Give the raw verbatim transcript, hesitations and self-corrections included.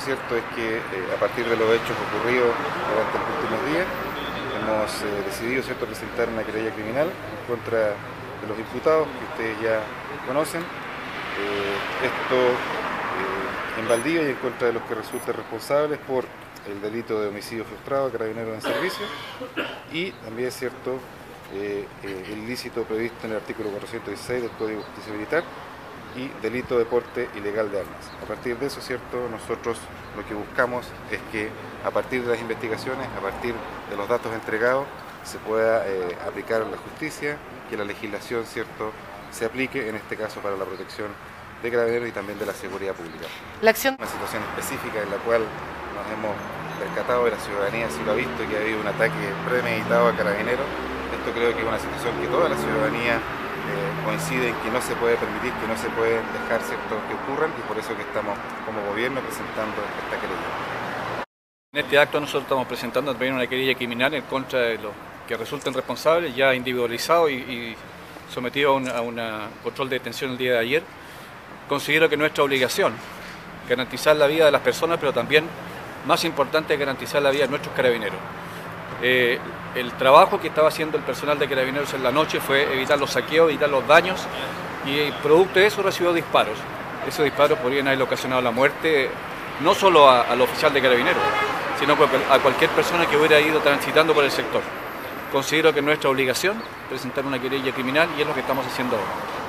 cierto es que eh, a partir de los hechos ocurridos durante los últimos días, hemos eh, decidido, ¿cierto?, presentar una querella criminal en contra de los imputados que ustedes ya conocen. Eh, esto eh, en Valdivia y en contra de los que resulten responsables por el delito de homicidio frustrado a carabineros en servicio y también es cierto eh, eh, el ilícito previsto en el artículo cuatrocientos dieciséis del Código de Justicia Militar y delito de porte ilegal de armas. A partir de eso, cierto, nosotros lo que buscamos es que a partir de las investigaciones, a partir de los datos entregados, se pueda eh, aplicar la justicia, que la legislación, cierto, se aplique, en este caso para la protección de carabineros y también de la seguridad pública. La acción... Una situación específica en la cual nos hemos percatado de la ciudadanía, si lo ha visto, que ha habido un ataque premeditado a carabineros. Esto creo que es una situación que toda la ciudadanía eh, coincide en que no se puede permitir, que no se puede dejar, ¿cierto?, que ocurran, y por eso que estamos como gobierno presentando esta querella. En este acto nosotros estamos presentando también una querella criminal en contra de los que resulten responsables, ya individualizados y, y sometidos a un control de detención el día de ayer. Considero que nuestra obligación garantizar la vida de las personas, pero también más importante es garantizar la vida de nuestros carabineros. Eh, el trabajo que estaba haciendo el personal de carabineros en la noche fue evitar los saqueos, evitar los daños, y producto de eso recibió disparos. Esos disparos podrían haber ocasionado la muerte no solo a, al oficial de carabineros, sino a cualquier persona que hubiera ido transitando por el sector. Considero que es nuestra obligación presentar una querella criminal y es lo que estamos haciendo ahora.